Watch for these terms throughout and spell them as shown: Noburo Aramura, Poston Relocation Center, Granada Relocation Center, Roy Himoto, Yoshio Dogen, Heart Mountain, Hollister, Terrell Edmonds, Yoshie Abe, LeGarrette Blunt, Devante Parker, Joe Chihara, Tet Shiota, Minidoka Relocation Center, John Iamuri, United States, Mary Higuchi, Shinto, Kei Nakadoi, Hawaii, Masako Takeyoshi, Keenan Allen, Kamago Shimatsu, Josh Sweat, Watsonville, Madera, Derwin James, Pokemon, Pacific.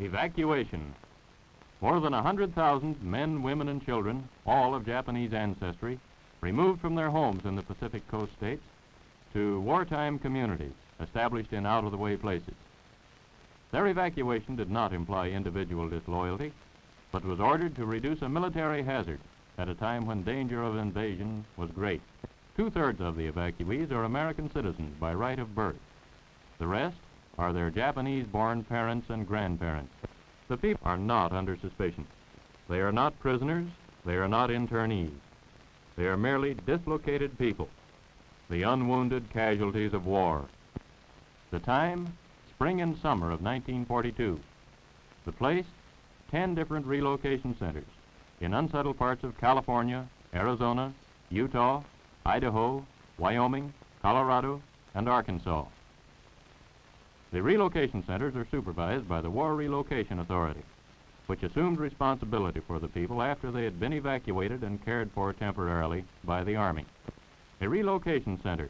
Evacuation. More than 100,000 men, women, and children, all of Japanese ancestry, removed from their homes in the Pacific Coast states to wartime communities established in out-of-the-way places. Their evacuation did not imply individual disloyalty, but was ordered to reduce a military hazard at a time when danger of invasion was great. Two-thirds of the evacuees are American citizens by right of birth. The rest are their Japanese-born parents and grandparents. The people are not under suspicion. They are not prisoners. They are not internees. They are merely dislocated people, the unwounded casualties of war. The time, spring and summer of 1942. The place, 10 different relocation centers in unsettled parts of California, Arizona, Utah, Idaho, Wyoming, Colorado, and Arkansas. The relocation centers are supervised by the War Relocation Authority, which assumed responsibility for the people after they had been evacuated and cared for temporarily by the Army. A relocation center,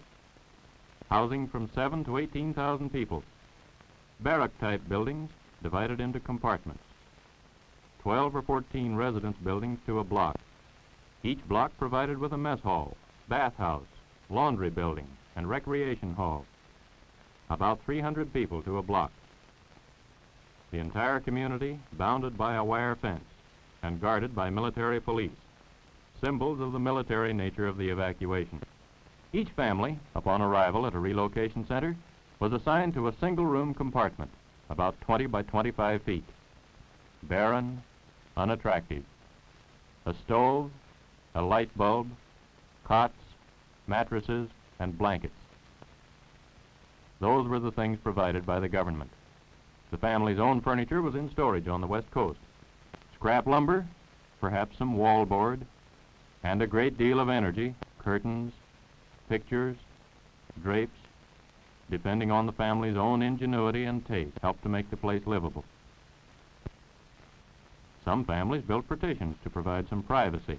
housing from 7,000 to 18,000 people, barrack-type buildings divided into compartments, 12 or 14 residence buildings to a block, each block provided with a mess hall, bathhouse, laundry building, and recreation hall. About 300 people to a block. The entire community bounded by a wire fence and guarded by military police, symbols of the military nature of the evacuation. Each family, upon arrival at a relocation center, was assigned to a single-room compartment, about 20 by 25 feet. Barren, unattractive. A stove, a light bulb, cots, mattresses, and blankets. Those were the things provided by the government. The family's own furniture was in storage on the West Coast. Scrap lumber, perhaps some wallboard, and a great deal of energy, curtains, pictures, drapes, depending on the family's own ingenuity and taste, helped to make the place livable. Some families built partitions to provide some privacy.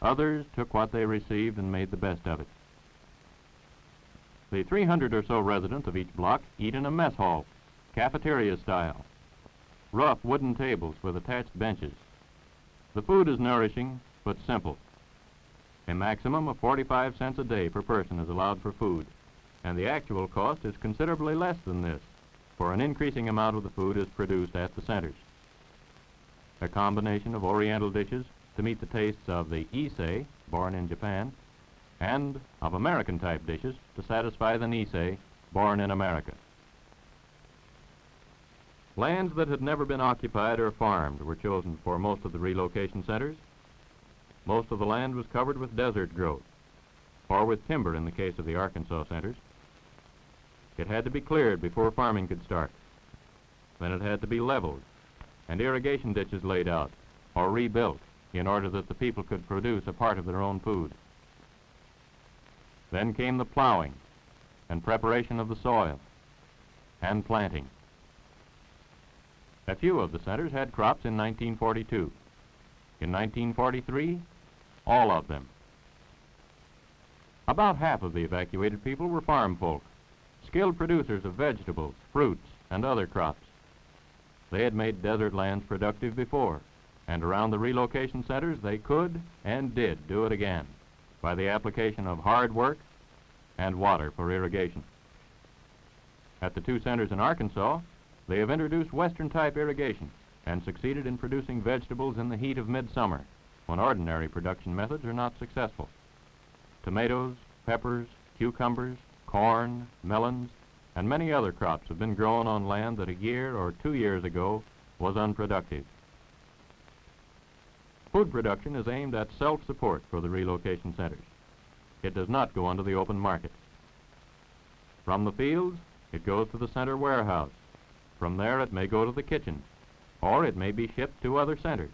Others took what they received and made the best of it. The 300 or so residents of each block eat in a mess hall, cafeteria style. Rough wooden tables with attached benches. The food is nourishing, but simple. A maximum of 45 cents a day per person is allowed for food, and the actual cost is considerably less than this, for an increasing amount of the food is produced at the centers. A combination of oriental dishes to meet the tastes of the Issei, born in Japan, and of American-type dishes to satisfy the Nisei, born in America. Lands that had never been occupied or farmed were chosen for most of the relocation centers. Most of the land was covered with desert growth, or with timber in the case of the Arkansas centers. It had to be cleared before farming could start. Then it had to be leveled, and irrigation ditches laid out, or rebuilt, in order that the people could produce a part of their own food. Then came the plowing and preparation of the soil and planting. A few of the centers had crops in 1942. In 1943, all of them. About half of the evacuated people were farm folk, skilled producers of vegetables, fruits, and other crops. They had made desert lands productive before, and around the relocation centers they could and did do it again, by the application of hard work and water for irrigation. At the two centers in Arkansas, they have introduced Western-type irrigation and succeeded in producing vegetables in the heat of midsummer, when ordinary production methods are not successful. Tomatoes, peppers, cucumbers, corn, melons, and many other crops have been grown on land that a year or 2 years ago was unproductive. Food production is aimed at self-support for the relocation centers. It does not go onto the open market. From the fields, it goes to the center warehouse. From there, it may go to the kitchen, or it may be shipped to other centers.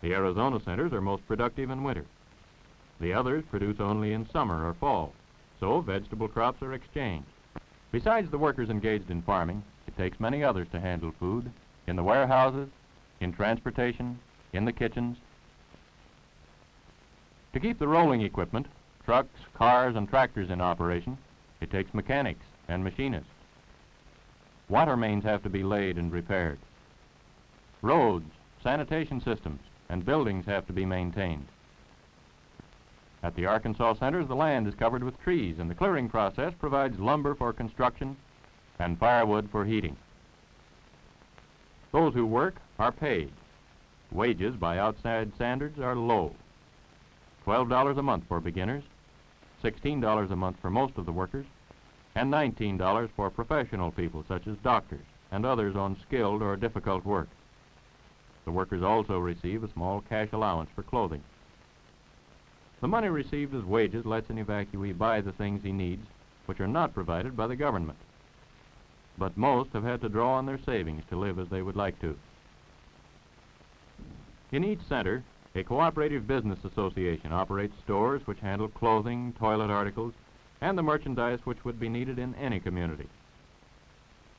The Arizona centers are most productive in winter. The others produce only in summer or fall, so vegetable crops are exchanged. Besides the workers engaged in farming, it takes many others to handle food in the warehouses, in transportation, in the kitchens. To keep the rolling equipment, trucks, cars, and tractors in operation, it takes mechanics and machinists. Water mains have to be laid and repaired. Roads, sanitation systems, and buildings have to be maintained. At the Arkansas centers, the land is covered with trees, and the clearing process provides lumber for construction and firewood for heating. Those who work are paid. Wages by outside standards are low. $12 a month for beginners, $16 a month for most of the workers, and $19 for professional people such as doctors and others on skilled or difficult work. The workers also receive a small cash allowance for clothing. The money received as wages lets an evacuee buy the things he needs, which are not provided by the government. But most have had to draw on their savings to live as they would like to. In each center, a cooperative business association operates stores which handle clothing, toilet articles, and the merchandise which would be needed in any community.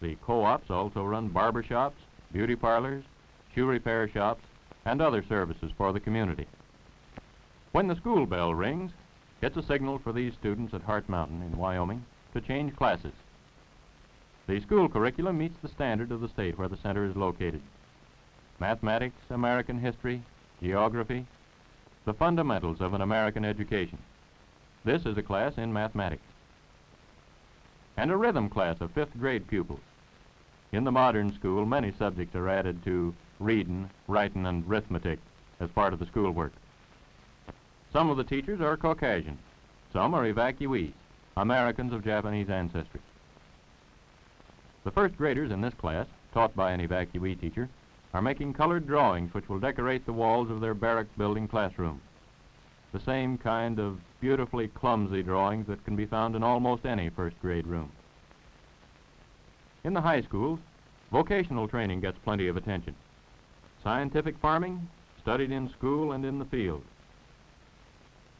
The co-ops also run barber shops, beauty parlors, shoe repair shops, and other services for the community. When the school bell rings, it's a signal for these students at Heart Mountain in Wyoming to change classes. The school curriculum meets the standard of the state where the center is located. Mathematics, American history, geography, the fundamentals of an American education. This is a class in mathematics. And a rhythm class of fifth grade pupils. In the modern school, many subjects are added to reading, writing, and arithmetic as part of the schoolwork. Some of the teachers are Caucasian. Some are evacuees, Americans of Japanese ancestry. The first graders in this class, taught by an evacuee teacher, are making colored drawings which will decorate the walls of their barrack building classroom. The same kind of beautifully clumsy drawings that can be found in almost any first grade room. In the high schools, vocational training gets plenty of attention. Scientific farming, studied in school and in the field.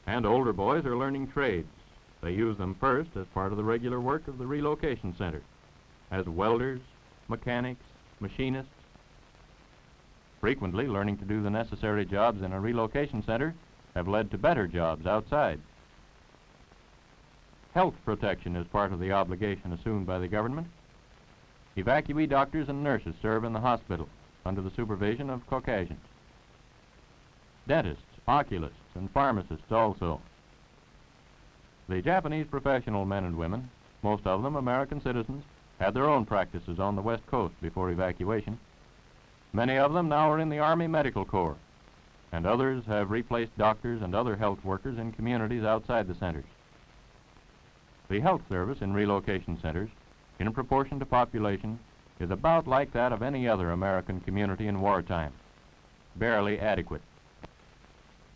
And older boys are learning trades. They use them first as part of the regular work of the relocation center, as welders, mechanics, machinists. Frequently, learning to do the necessary jobs in a relocation center have led to better jobs outside. Health protection is part of the obligation assumed by the government. Evacuee doctors and nurses serve in the hospital under the supervision of Caucasians. Dentists, oculists, and pharmacists also. The Japanese professional men and women, most of them American citizens, had their own practices on the West Coast before evacuation. Many of them now are in the Army Medical Corps, and others have replaced doctors and other health workers in communities outside the centers. The health service in relocation centers, in proportion to population, is about like that of any other American community in wartime, barely adequate.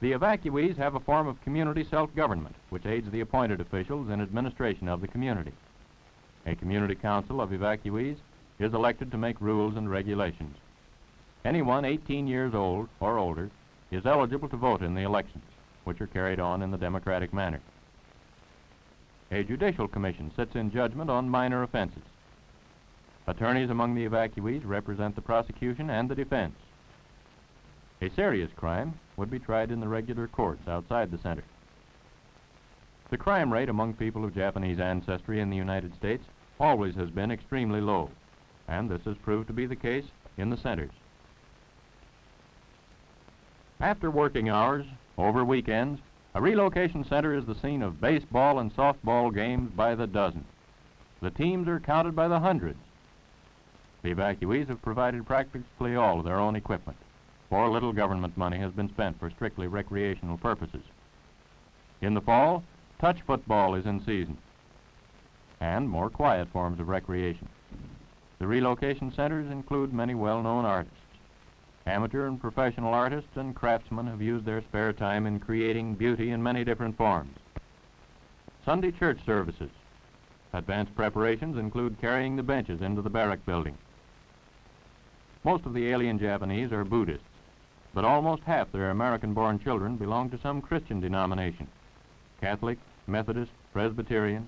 The evacuees have a form of community self-government, which aids the appointed officials in administration of the community. A community council of evacuees is elected to make rules and regulations. Anyone 18 years old or older is eligible to vote in the elections, which are carried on in the democratic manner. A judicial commission sits in judgment on minor offenses. Attorneys among the evacuees represent the prosecution and the defense. A serious crime would be tried in the regular courts outside the center. The crime rate among people of Japanese ancestry in the United States always has been extremely low, and this has proved to be the case in the centers. After working hours, over weekends, a relocation center is the scene of baseball and softball games by the dozen. The teams are counted by the hundreds. The evacuees have provided practically all of their own equipment. Or little government money has been spent for strictly recreational purposes. In the fall, touch football is in season, and more quiet forms of recreation. The relocation centers include many well-known artists. Amateur and professional artists and craftsmen have used their spare time in creating beauty in many different forms. Sunday church services. Advanced preparations include carrying the benches into the barrack building. Most of the alien Japanese are Buddhists, but almost half their American-born children belong to some Christian denomination, Catholic, Methodist, Presbyterian.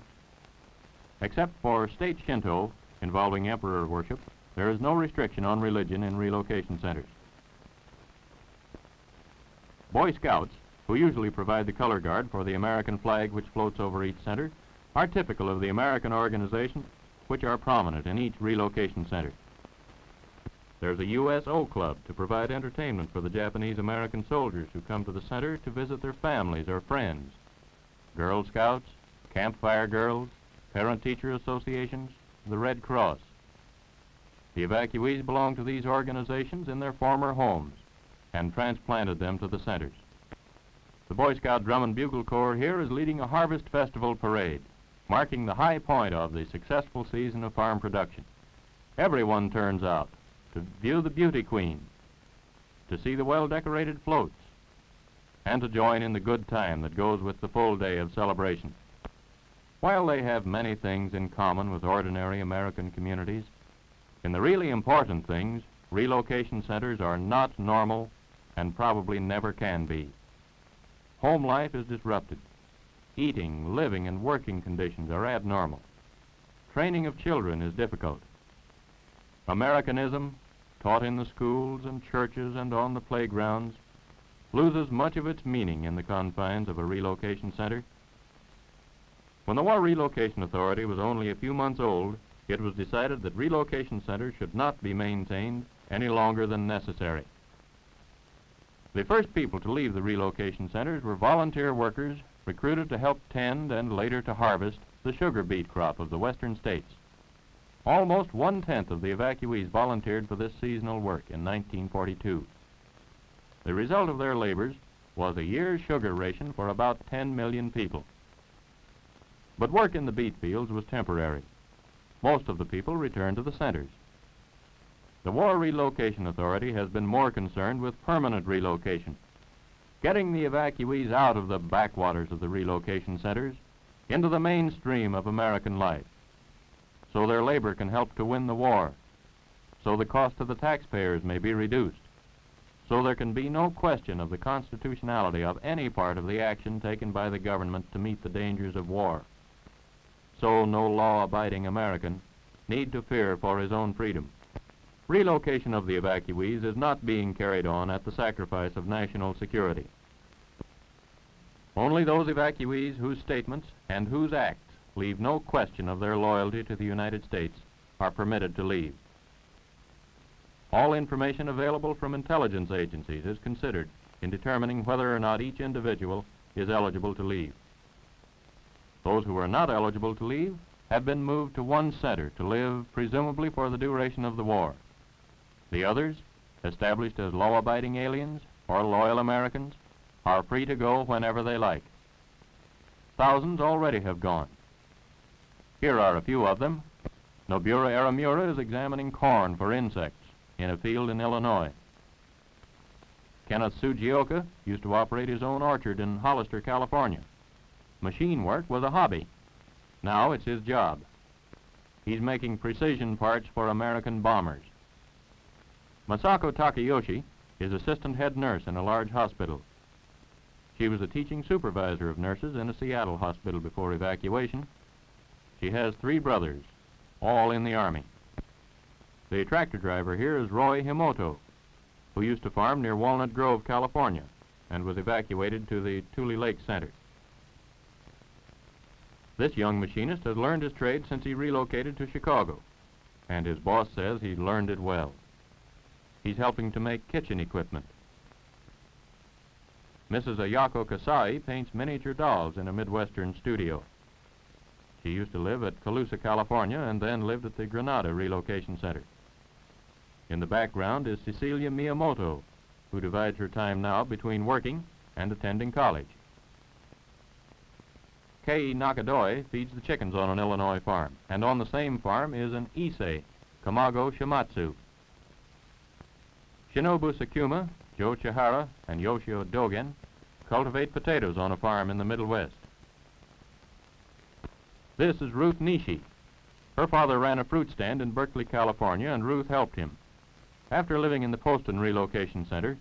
Except for state Shinto, involving emperor worship, there is no restriction on religion in relocation centers. Boy Scouts, who usually provide the color guard for the American flag which floats over each center, are typical of the American organization which are prominent in each relocation center. There's a USO club to provide entertainment for the Japanese-American soldiers who come to the center to visit their families or friends. Girl Scouts, Campfire Girls, Parent-Teacher Associations, the Red Cross. The evacuees belong to these organizations in their former homes and transplanted them to the centers. The Boy Scout Drum and Bugle Corps here is leading a harvest festival parade, marking the high point of the successful season of farm production. Everyone turns out to view the beauty queen, to see the well-decorated floats, and to join in the good time that goes with the full day of celebration. While they have many things in common with ordinary American communities, in the really important things, relocation centers are not normal and probably never can be. Home life is disrupted. Eating, living, and working conditions are abnormal. Training of children is difficult. Americanism, taught in the schools and churches and on the playgrounds, loses much of its meaning in the confines of a relocation center. When the War Relocation Authority was only a few months old, it was decided that relocation centers should not be maintained any longer than necessary. The first people to leave the relocation centers were volunteer workers recruited to help tend and later to harvest the sugar beet crop of the western states. Almost one-tenth of the evacuees volunteered for this seasonal work in 1942. The result of their labors was a year's sugar ration for about 10 million people. But work in the beet fields was temporary. Most of the people returned to the centers. The War Relocation Authority has been more concerned with permanent relocation, getting the evacuees out of the backwaters of the relocation centers into the mainstream of American life, so their labor can help to win the war, so the cost to the taxpayers may be reduced, so there can be no question of the constitutionality of any part of the action taken by the government to meet the dangers of war. So no law-abiding American need to fear for his own freedom. Relocation of the evacuees is not being carried on at the sacrifice of national security. Only those evacuees whose statements and whose acts leave no question of their loyalty to the United States are permitted to leave. All information available from intelligence agencies is considered in determining whether or not each individual is eligible to leave. Those who are not eligible to leave have been moved to one center to live, presumably for the duration of the war. The others, established as law-abiding aliens or loyal Americans, are free to go whenever they like. Thousands already have gone. Here are a few of them. Noburo Aramura is examining corn for insects in a field in Illinois. Kenneth Sugioka used to operate his own orchard in Hollister, California. Machine work was a hobby. Now it's his job. He's making precision parts for American bombers. Masako Takeyoshi is assistant head nurse in a large hospital. She was a teaching supervisor of nurses in a Seattle hospital before evacuation. She has three brothers, all in the Army. The tractor driver here is Roy Himoto, who used to farm near Walnut Grove, California, and was evacuated to the Tule Lake Center. This young machinist has learned his trade since he relocated to Chicago, and his boss says he learned it well. He's helping to make kitchen equipment. Mrs. Ayako Kasai paints miniature dolls in a Midwestern studio. She used to live at Colusa, California, and then lived at the Granada Relocation Center. In the background is Cecilia Miyamoto, who divides her time now between working and attending college. Kei Nakadoi feeds the chickens on an Illinois farm, and on the same farm is an Issei, Kamago Shimatsu. Shinobu Sakuma, Joe Chihara, and Yoshio Dogen cultivate potatoes on a farm in the Middle West. This is Ruth Nishi. Her father ran a fruit stand in Berkeley, California, and Ruth helped him. After living in the Poston Relocation Center,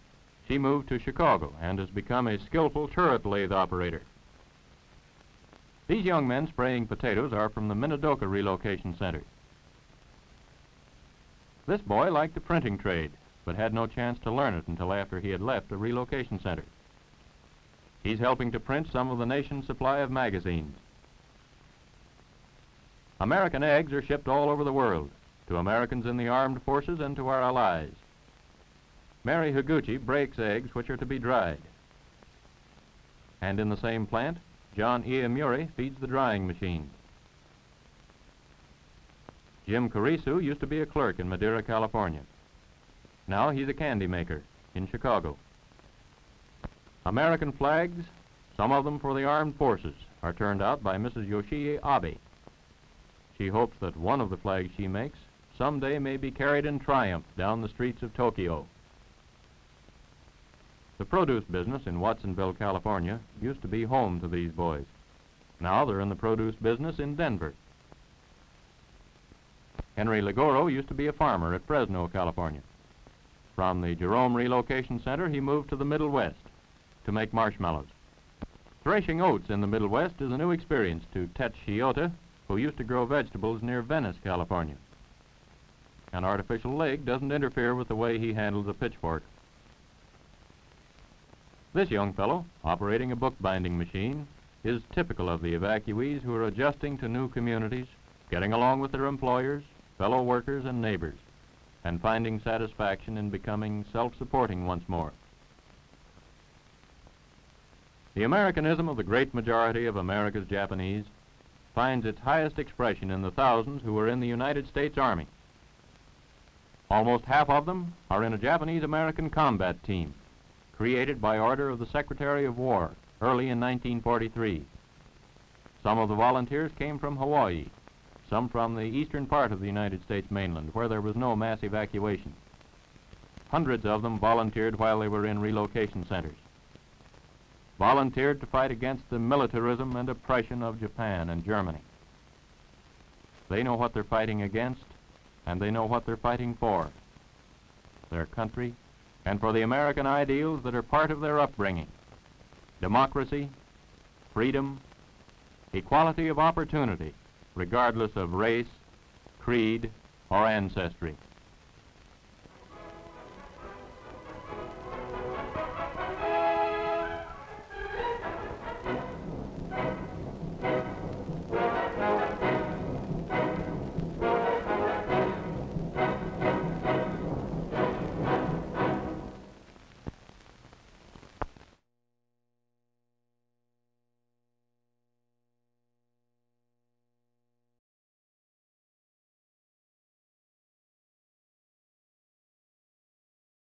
she moved to Chicago and has become a skillful turret lathe operator. These young men spraying potatoes are from the Minidoka Relocation Center. This boy liked the printing trade, but had no chance to learn it until after he had left the relocation center. He's helping to print some of the nation's supply of magazines. American eggs are shipped all over the world, to Americans in the armed forces and to our allies. Mary Higuchi breaks eggs which are to be dried. And in the same plant, John Iamuri feeds the drying machine. Jim Carisu used to be a clerk in Madera, California. Now he's a candy maker in Chicago. American flags, some of them for the armed forces, are turned out by Mrs. Yoshie Abe. She hopes that one of the flags she makes someday may be carried in triumph down the streets of Tokyo. The produce business in Watsonville, California, used to be home to these boys. Now they're in the produce business in Denver. Henry Lagoro used to be a farmer at Fresno, California. From the Jerome Relocation Center, he moved to the Middle West to make marshmallows. Threshing oats in the Middle West is a new experience to Tet Shiota, who used to grow vegetables near Venice, California. An artificial leg doesn't interfere with the way he handles a pitchfork. This young fellow, operating a bookbinding machine, is typical of the evacuees who are adjusting to new communities, getting along with their employers, fellow workers and neighbors, and finding satisfaction in becoming self-supporting once more. The Americanism of the great majority of America's Japanese finds its highest expression in the thousands who are in the United States Army. Almost half of them are in a Japanese-American combat team, created by order of the Secretary of War early in 1943. Some of the volunteers came from Hawaii, some from the eastern part of the United States mainland, where there was no mass evacuation. Hundreds of them volunteered while they were in relocation centers. Volunteered to fight against the militarism and oppression of Japan and Germany. They know what they're fighting against, and they know what they're fighting for, their country, and for the American ideals that are part of their upbringing: democracy, freedom, equality of opportunity, regardless of race, creed, or ancestry.